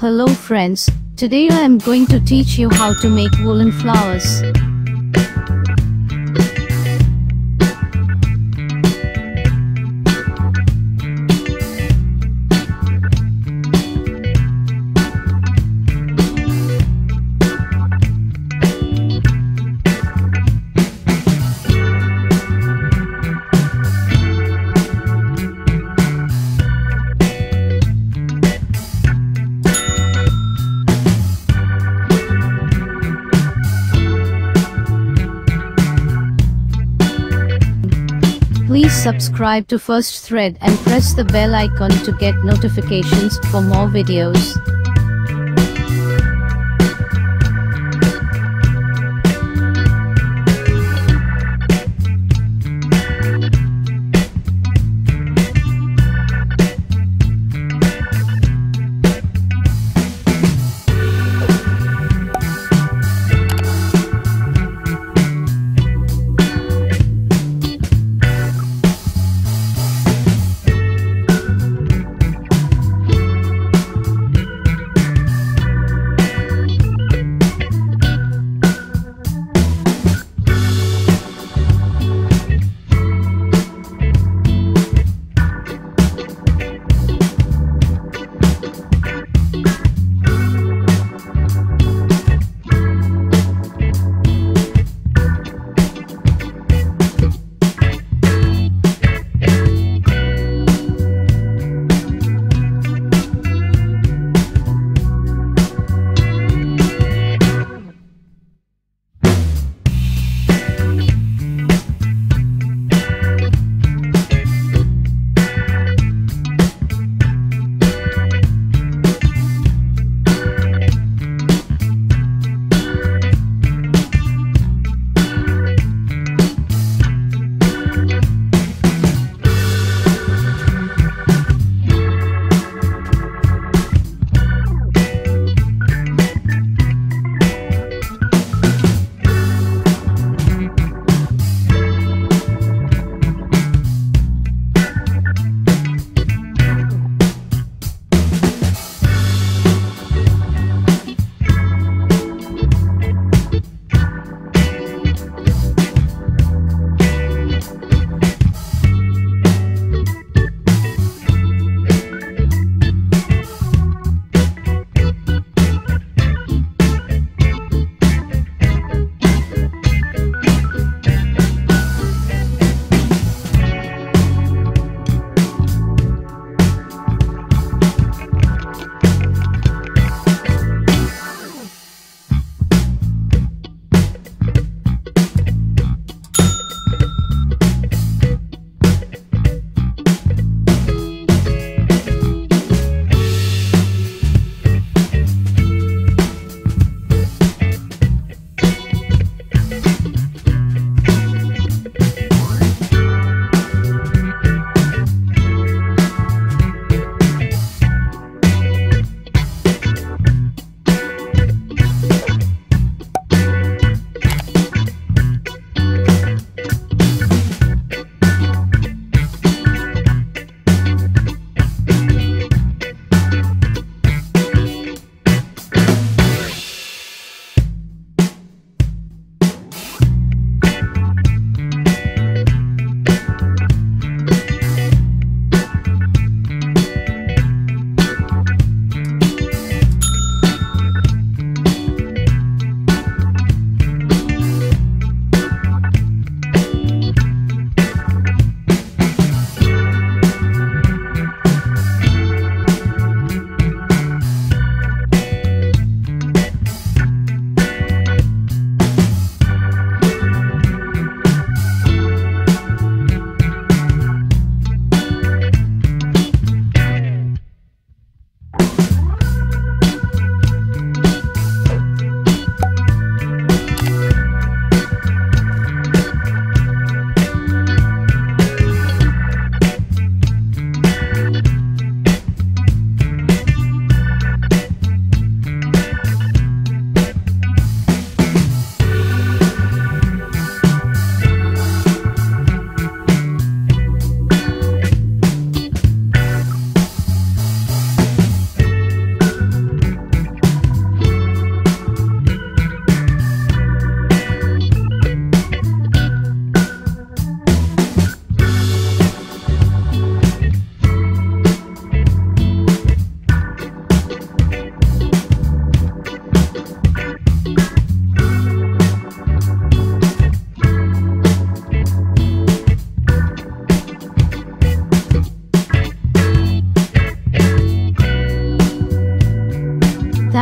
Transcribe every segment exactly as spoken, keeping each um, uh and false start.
Hello friends, today I am going to teach you how to make woolen flowers. Please subscribe to FirstThread and press the bell icon to get notifications for more videos.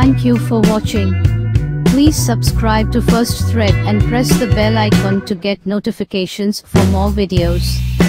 Thank you for watching. Please subscribe to FirstThread and press the bell icon to get notifications for more videos.